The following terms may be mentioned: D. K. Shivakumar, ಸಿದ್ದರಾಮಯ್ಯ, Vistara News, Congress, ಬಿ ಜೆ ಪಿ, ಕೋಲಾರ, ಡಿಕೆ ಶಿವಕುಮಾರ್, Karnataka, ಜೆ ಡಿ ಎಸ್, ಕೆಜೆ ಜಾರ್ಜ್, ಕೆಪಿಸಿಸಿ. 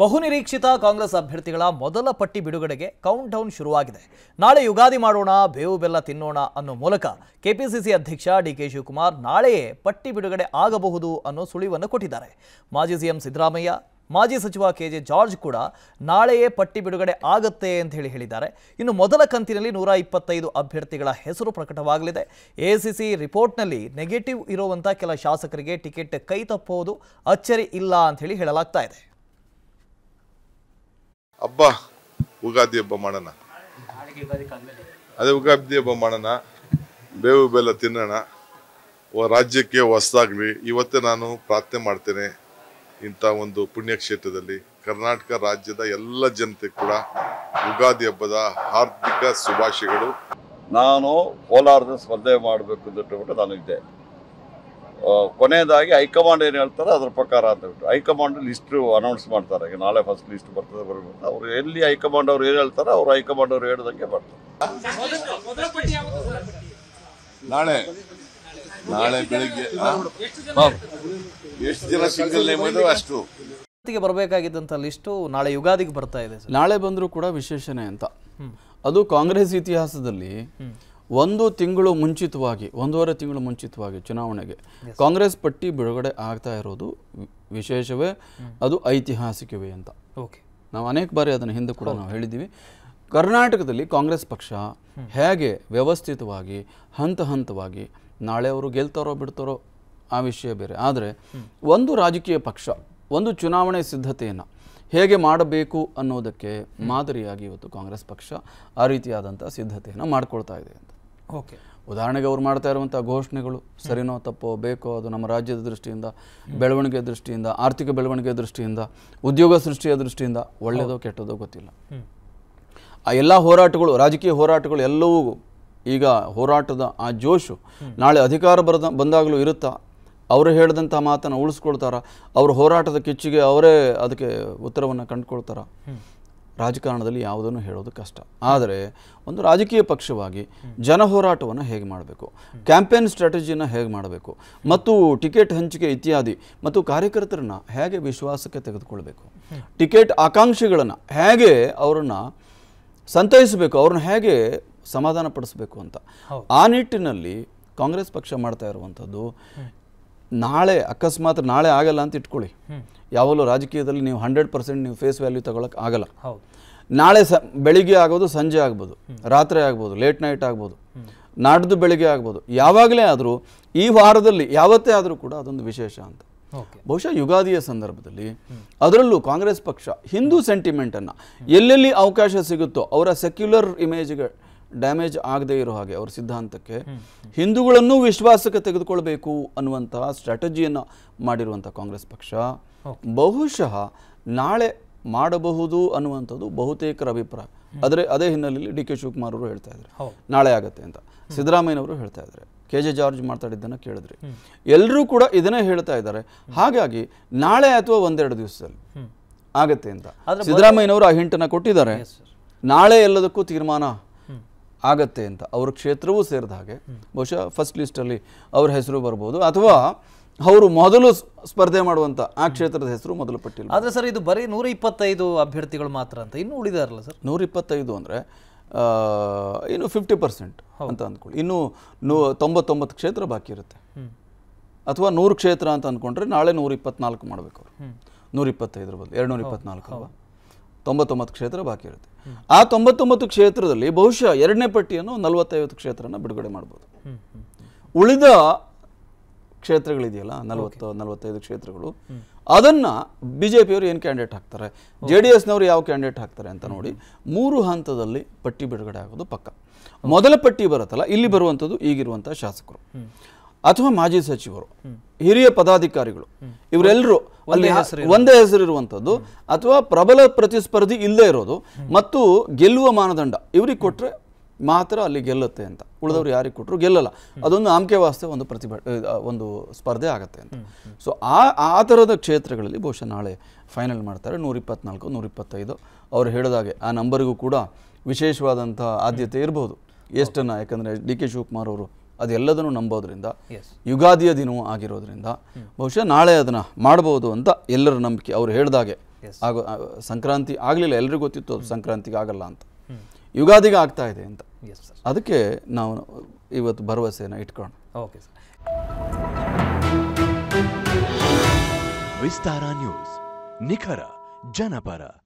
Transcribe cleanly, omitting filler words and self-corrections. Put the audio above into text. ಬಹುನಿರೀಕ್ಷಿತ ಕಾಂಗ್ರೆಸ್ ಅಭ್ಯರ್ಥಿಗಳ ಮೊದಲ ಪಟ್ಟಿ ಬಿಡುಗಡೆಗೆ ಕೌಂಟ್ ಡೌನ್ ಶುರುವಾಗಿದೆ. ನಾಳೆ ಯುಗಾದಿ ಮಾಡೋಣ, ಬೇವು ಬೆಲ್ಲ ತಿನ್ನೋಣ ಅನ್ನೋ ಮೂಲಕ ಕೆಪಿಸಿಸಿ ಅಧ್ಯಕ್ಷ ಡಿಕೆ ಶಿವಕುಮಾರ್ ನಾಳೆಯೇ ಪಟ್ಟಿ ಬಿಡುಗಡೆ ಆಗಬಹುದು ಅನ್ನೋ ಸುಳಿವನ್ನು ಕೊಟ್ಟಿದ್ದಾರೆ. ಮಾಜಿ ಸಿಎಂ ಸಿದ್ದರಾಮಯ್ಯ, ಮಾಜಿ ಸಚಿವ ಕೆಜೆ ಜಾರ್ಜ್ ಕೂಡ ನಾಳೆಯೇ ಪಟ್ಟಿ ಬಿಡುಗಡೆ ಆಗುತ್ತೆ ಅಂತ ಹೇಳಿದ್ದಾರೆ. ಇನ್ನು ಮೊದಲ ಕಂತಿನಲ್ಲಿ 125 ಅಭ್ಯರ್ಥಿಗಳ ಹೆಸರು ಪ್ರಕಟವಾಗಲಿದೆ. ಎಸಿಸಿ ರಿಪೋರ್ಟ್ನಲ್ಲಿ ನೆಗೆಟಿವ್ ಇರುವಂಥ ಕೆಲ ಶಾಸಕರಿಗೆ ಟಿಕೆಟ್ ಕೈ ತಪ್ಪುವುದು ಅಚ್ಚರಿ ಇಲ್ಲ ಅಂತ ಹೇಳಲಾಗ್ತಾ ಇದೆ. ಹಬ್ಬ ಯುಗಾದಿ ಹಬ್ಬ ಮಾಡೋಣ, ಅದೇ ಯುಗಾದಿ ಹಬ್ಬ ಮಾಡೋಣ, ಬೇವು ಬೆಲ್ಲ ತಿನ್ನೋಣ, ರಾಜ್ಯಕ್ಕೆ ಹೊಸದಾಗಲಿ. ಇವತ್ತೇ ನಾನು ಪ್ರಾರ್ಥನೆ ಮಾಡ್ತೇನೆ, ಇಂಥ ಒಂದು ಪುಣ್ಯಕ್ಷೇತ್ರದಲ್ಲಿ ಕರ್ನಾಟಕ ರಾಜ್ಯದ ಎಲ್ಲ ಜನತೆ ಕೂಡ ಯುಗಾದಿ ಹಬ್ಬದ ಹಾರ್ದಿಕ ಶುಭಾಶಯಗಳು. ನಾನು ಕೋಲಾರದ ಸ್ಪರ್ಧೆ ಮಾಡಬೇಕು ಅಂತ ಹೇಳ್ಬಿಟ್ಟು ನಾನು ಇದ್ದೆ. ಕೊನೆಯದಾಗಿ ಹೈಕಮಾಂಡ್ ಏನು ಹೇಳ್ತಾರೆ ಅದ್ರ ಪ್ರಕಾರ ಅಂತ ಹೇಳ್ಬಿಟ್ಟು ಹೈಕಮಾಂಡ್ ಲಿಸ್ಟು ಅನೌನ್ಸ್ ಮಾಡ್ತಾರೆ. ಈಗ ನಾಳೆ ಫಸ್ಟ್ ಲಿಸ್ಟ್ ಬರ್ತದೆ, ಬರಬೇಕು. ಅವ್ರು ಎಲ್ಲಿ ಹೈಕಮಾಂಡ್ ಅವ್ರು ಏನು ಹೇಳ್ತಾರೆ, ಅವ್ರು ಹೈಕಮಾಂಡ್ ಅವ್ರು ಹೇಳ್ದಂಗೆ ಬರ್ತಾರೆ. ನಾಳೆ ನಾಳೆ ಬೆಳಿಗ್ಗೆ ಎಷ್ಟು ಜನ ಸಿಂಗಲ್ ನೇಮ್ ಇದ್ರು ಅಷ್ಟು ಬರಬೇಕಾಗಿದ್ದಂಥ ಲಿಸ್ಟು ನಾಳೆ ಯುಗಾದಿಗೆ ಬರ್ತಾ ಇದೆ. ನಾಳೆ ಬಂದರೂ ಕೂಡ ವಿಶೇಷಣೆ ಅಂತ. ಅದು ಕಾಂಗ್ರೆಸ್ ಇತಿಹಾಸದಲ್ಲಿ 1 ತಿಂಗಳು ಮುಂಚಿತವಾಗಿ, 1.5 ತಿಂಗಳು ಮುಂಚಿತವಾಗಿ ಚುನಾವಣೆಗೆ ಕಾಂಗ್ರೆಸ್ ಪಟ್ಟಿ ಬಿಡುಗಡೆ ಆಗ್ತಾ ಇರೋದು ವಿಶೇಷವೇ, ಅದು ಐತಿಹಾಸಿಕವೇ ಅಂತ ನಾವು ಅನೇಕ ಬಾರಿ ಅದನ್ನು ಹಿಂದೆ ಕೂಡ ನಾವು ಹೇಳಿದ್ದೀವಿ. ಕರ್ನಾಟಕದಲ್ಲಿ ಕಾಂಗ್ರೆಸ್ ಪಕ್ಷ ಹೇಗೆ ವ್ಯವಸ್ಥಿತವಾಗಿ ಹಂತ ಹಂತವಾಗಿ, ನಾಳೆ ಅವರು ಗೆಲ್ತಾರೋ ಬಿಡ್ತಾರೋ ಆ ವಿಷಯ ಬೇರೆ, ಆದರೆ ಒಂದು ರಾಜಕೀಯ ಪಕ್ಷ ಒಂದು ಚುನಾವಣೆ ಸಿದ್ಧತೆಯನ್ನು ಹೇಗೆ ಮಾಡಬೇಕು ಅನ್ನೋದಕ್ಕೆ ಮಾದರಿಯಾಗಿ ಇವತ್ತು ಕಾಂಗ್ರೆಸ್ ಪಕ್ಷ ಆ ರೀತಿಯಾದಂಥ ಸಿದ್ಧತೆಯನ್ನು ಮಾಡಿಕೊಳ್ತಾ ಇದೆ ಅಂತ. ಓಕೆ, ಉದಾಹರಣೆಗೆ ಅವ್ರು ಮಾಡ್ತಾ ಇರುವಂಥ ಘೋಷಣೆಗಳು ಸರಿನೋ ತಪ್ಪೋ ಬೇಕೋ, ಅದು ನಮ್ಮ ರಾಜ್ಯದ ದೃಷ್ಟಿಯಿಂದ, ಬೆಳವಣಿಗೆ ದೃಷ್ಟಿಯಿಂದ, ಆರ್ಥಿಕ ಬೆಳವಣಿಗೆ ದೃಷ್ಟಿಯಿಂದ, ಉದ್ಯೋಗ ಸೃಷ್ಟಿಯ ದೃಷ್ಟಿಯಿಂದ ಒಳ್ಳೆಯದೋ ಕೆಟ್ಟದೋ ಗೊತ್ತಿಲ್ಲ. ಆ ಎಲ್ಲ ಹೋರಾಟಗಳು, ರಾಜಕೀಯ ಹೋರಾಟಗಳು ಎಲ್ಲವೂ ಈಗ ಹೋರಾಟದ ಆ ಜೋಶು ನಾಳೆ ಅಧಿಕಾರ ಬಂದಾಗಲೂ ಇರುತ್ತಾ? ಅವರು ಹೇಳಿದಂಥ ಮಾತನ್ನು ಉಳಿಸ್ಕೊಳ್ತಾರ? ಅವರು ಹೋರಾಟದ ಕಿಚ್ಚಿಗೆ ಅವರೇ ಅದಕ್ಕೆ ಉತ್ತರವನ್ನು ಕಂಡುಕೊಳ್ತಾರ? ರಾಜಕಾರಣದಲ್ಲಿ ಯಾವುದನ್ನು ಹೇಳೋದು ಕಷ್ಟ. ಆದರೆ ಒಂದು ರಾಜಕೀಯ ಪಕ್ಷವಾಗಿ ಜನ ಹೋರಾಟವನ್ನು ಹೇಗೆ ಮಾಡಬೇಕು, ಕ್ಯಾಂಪೇನ್ ಸ್ಟ್ರಾಟಜಿಯನ್ನು ಹೇಗೆ ಮಾಡಬೇಕು, ಮತ್ತು ಟಿಕೆಟ್ ಹಂಚಿಕೆ ಇತ್ಯಾದಿ, ಮತ್ತು ಕಾರ್ಯಕರ್ತರನ್ನ ಹೇಗೆ ವಿಶ್ವಾಸಕ್ಕೆ ತೆಗೆದುಕೊಳ್ಬೇಕು, ಟಿಕೆಟ್ ಆಕಾಂಕ್ಷಿಗಳನ್ನು ಹೇಗೆ ಅವರನ್ನು ಸಂತೈಸಬೇಕು, ಅವ್ರನ್ನ ಹೇಗೆ ಸಮಾಧಾನ ಪಡಿಸಬೇಕು ಅಂತ ಆ ನಿಟ್ಟಿನಲ್ಲಿ ಕಾಂಗ್ರೆಸ್ ಪಕ್ಷ ಮಾಡ್ತಾ ಇರುವಂಥದ್ದು. ನಾಳೆ ಅಕಸ್ಮಾತ್ ನಾಳೆ ಆಗಲ್ಲ ಅಂತ ಇಟ್ಕೊಳ್ಳಿ, ಯಾವಾಗಲೂ ರಾಜಕೀಯದಲ್ಲಿ ನೀವು 100% ನೀವು ಫೇಸ್ ವ್ಯಾಲ್ಯೂ ತಗೊಳಕ್ಕೆ ಆಗಲ್ಲ. ನಾಳೆ ಬೆಳಿಗ್ಗೆ ಆಗೋದು ಸಂಜೆ ಆಗ್ಬೋದು, ರಾತ್ರಿ ಆಗ್ಬೋದು, ಲೇಟ್ ನೈಟ್ ಆಗ್ಬೋದು, ನಾಡ್ದು ಬೆಳಿಗ್ಗೆ ಆಗ್ಬೋದು, ಯಾವಾಗಲೇ ಆದರೂ ಈ ವಾರದಲ್ಲಿ ಯಾವತ್ತೇ ಆದರೂ ಕೂಡ ಅದೊಂದು ವಿಶೇಷ ಅಂತ. ಬಹುಶಃ ಯುಗಾದಿಯ ಸಂದರ್ಭದಲ್ಲಿ ಅದರಲ್ಲೂ ಕಾಂಗ್ರೆಸ್ ಪಕ್ಷ ಹಿಂದೂ ಸೆಂಟಿಮೆಂಟನ್ನು ಎಲ್ಲೆಲ್ಲಿ ಅವಕಾಶ ಸಿಗುತ್ತೋ, ಅವರ ಸೆಕ್ಯುಲರ್ ಇಮೇಜ್ಗೆ ಡ್ಯಾಮೇಜ್ ಆಗದೇ ಇರೋ ಹಾಗೆ, ಅವ್ರ ಸಿದ್ಧಾಂತಕ್ಕೆ ಹಿಂದೂಗಳನ್ನು ವಿಶ್ವಾಸಕ್ಕೆ ತೆಗೆದುಕೊಳ್ಬೇಕು ಅನ್ನುವಂತಹ ಸ್ಟ್ರಾಟಜಿಯನ್ನು ಮಾಡಿರುವಂಥ ಕಾಂಗ್ರೆಸ್ ಪಕ್ಷ ಬಹುಶಃ ನಾಳೆ ಮಾಡಬಹುದು ಅನ್ನುವಂಥದ್ದು ಬಹುತೇಕರ ಅಭಿಪ್ರಾಯ. ಆದರೆ ಅದೇ ಹಿನ್ನೆಲೆಯಲ್ಲಿ ಡಿ ಕೆ ಶಿವಕುಮಾರ್ ಅವರು ಹೇಳ್ತಾ ಇದ್ದಾರೆ ನಾಳೆ ಆಗುತ್ತೆ ಅಂತ, ಸಿದ್ದರಾಮಯ್ಯನವರು ಹೇಳ್ತಾ ಇದ್ದಾರೆ, ಕೆ ಜೆ ಜಾರ್ಜ್ ಮಾತಾಡಿದ್ದನ್ನು ಕೇಳಿದ್ರಿ, ಎಲ್ಲರೂ ಕೂಡ ಇದನ್ನೇ ಹೇಳ್ತಾ ಇದ್ದಾರೆ. ಹಾಗಾಗಿ ನಾಳೆ ಅಥವಾ 1-2 ದಿವಸದಲ್ಲಿ ಆಗತ್ತೆ ಅಂತ ಸಿದ್ದರಾಮಯ್ಯನವರು ಆ ಹಿಂಟನ್ನು ಕೊಟ್ಟಿದ್ದಾರೆ. ನಾಳೆ ಎಲ್ಲದಕ್ಕೂ ತೀರ್ಮಾನ ಆಗತ್ತೆ ಅಂತ. ಅವ್ರ ಕ್ಷೇತ್ರವೂ ಸೇರಿದ ಹಾಗೆ ಬಹುಶಃ ಫಸ್ಟ್ ಲಿಸ್ಟಲ್ಲಿ ಅವ್ರ ಹೆಸರು ಬರ್ಬೋದು, ಅಥವಾ ಅವರು ಮೊದಲು ಸ್ಪರ್ಧೆ ಮಾಡುವಂಥ ಆ ಕ್ಷೇತ್ರದ ಹೆಸರು ಮೊದಲು ಪಟ್ಟಿಲ್ಲ. ಆದರೆ ಸರ್, ಇದು ಬರೀ 125 ಅಭ್ಯರ್ಥಿಗಳು ಮಾತ್ರ ಅಂತ, ಇನ್ನೂ ಉಳಿದಾರಲ್ಲ ಸರ್? 125 ಅಂದರೆ ಇನ್ನು 50% ಅಂತ ಅಂದ್ಕೊಳ್ಳಿ, ಇನ್ನೂ 99 ಕ್ಷೇತ್ರ ಬಾಕಿ ಇರುತ್ತೆ, ಅಥವಾ 100 ಕ್ಷೇತ್ರ ಅಂತ ಅಂದ್ಕೊಂಡ್ರೆ ನಾಳೆ 124 ಮಾಡಬೇಕು ಅವರು, 125 ಬದಲು 224 ಅಲ್ವಾ, 99 ಕ್ಷೇತ್ರ ಬಾಕಿ ಇರುತ್ತೆ. ಆ 99 ಕ್ಷೇತ್ರದಲ್ಲಿ ಬಹುಶಃ ಎರಡನೇ ಪಟ್ಟಿಯನ್ನು 40-50 ಕ್ಷೇತ್ರನ ಬಿಡುಗಡೆ ಮಾಡ್ಬೋದು. ಉಳಿದ ಕ್ಷೇತ್ರಗಳಿದೆಯಲ್ಲ 40-45 ಕ್ಷೇತ್ರಗಳು, ಅದನ್ನು ಬಿ ಜೆ ಪಿಯವರು ಏನು ಕ್ಯಾಂಡಿಡೇಟ್ ಹಾಕ್ತಾರೆ, ಜೆ ಡಿ ಎಸ್ನವರು ಯಾವ ಕ್ಯಾಂಡಿಡೇಟ್ ಹಾಕ್ತಾರೆ ಅಂತ ನೋಡಿ 3 ಹಂತದಲ್ಲಿ ಪಟ್ಟಿ ಬಿಡುಗಡೆ ಆಗೋದು ಪಕ್ಕ. ಮೊದಲ ಪಟ್ಟಿ ಬರುತ್ತಲ್ಲ, ಇಲ್ಲಿ ಬರುವಂಥದ್ದು ಈಗಿರುವಂಥ ಶಾಸಕರು ಅಥವಾ ಮಾಜಿ ಸಚಿವರು, ಹಿರಿಯ ಪದಾಧಿಕಾರಿಗಳು, ಇವರೆಲ್ಲರೂ ಅಲ್ಲಿ ಒಂದೇ ಹೆಸರಿರುವಂಥದ್ದು, ಅಥವಾ ಪ್ರಬಲ ಪ್ರತಿಸ್ಪರ್ಧಿ ಇಲ್ಲದೆ ಇರೋದು, ಮತ್ತು ಗೆಲ್ಲುವ ಮಾನದಂಡ ಇವ್ರಿಗೆ ಕೊಟ್ಟರೆ ಮಾತ್ರ ಅಲ್ಲಿ ಗೆಲ್ಲುತ್ತೆ ಅಂತ. ಉಳಿದವರು ಯಾರಿಗೆ ಕೊಟ್ಟರು ಗೆಲ್ಲಲ್ಲ, ಅದೊಂದು ಆಮ್ಕೆ ವಾಸ್ತೆ, ಒಂದು ಒಂದು ಸ್ಪರ್ಧೆ ಆಗುತ್ತೆ ಅಂತ. ಸೊ ಆ ಥರದ ಕ್ಷೇತ್ರಗಳಲ್ಲಿ ಬಹುಶಃ ನಾಳೆ ಫೈನಲ್ ಮಾಡ್ತಾರೆ. 124-125 ಅವ್ರು ಹೇಳಿದಾಗೆ ಆ ನಂಬರಿಗೂ ಕೂಡ ವಿಶೇಷವಾದಂಥ ಆದ್ಯತೆ ಇರ್ಬೋದು. ಎಷ್ಟನ್ನು, ಯಾಕಂದರೆ ಡಿ ಕೆ ಶಿವಕುಮಾರ್ ಅವರು ಅದೆಲ್ಲದನ್ನು ನಂಬೋದ್ರಿಂದ, ಯುಗಾದಿಯ ದಿನವೂ ಆಗಿರೋದ್ರಿಂದ ಬಹುಶಃ ನಾಳೆ ಅದನ್ನು ಮಾಡ್ಬೋದು ಅಂತ ಎಲ್ಲರ ನಂಬಿಕೆ. ಅವರು ಹೇಳಿದಾಗೆ ಆಗೋ ಸಂಕ್ರಾಂತಿ ಆಗಲಿಲ್ಲ, ಎಲ್ಲರಿಗೂ ಗೊತ್ತಿತ್ತು ಸಂಕ್ರಾಂತಿಗೆ ಆಗಲ್ಲ ಅಂತ, ಯುಗಾದಿಗೆ ಆಗ್ತಾ ಇದೆ ಅಂತ. ಅದಕ್ಕೆ ನಾವು ಇವತ್ತು ಭರವಸೆಯನ್ನು ಇಟ್ಕೋಣ. Okay sir. ವಿಸ್ತಾರ ನ್ಯೂಸ್, ನಿಖರ ಜನಪರ.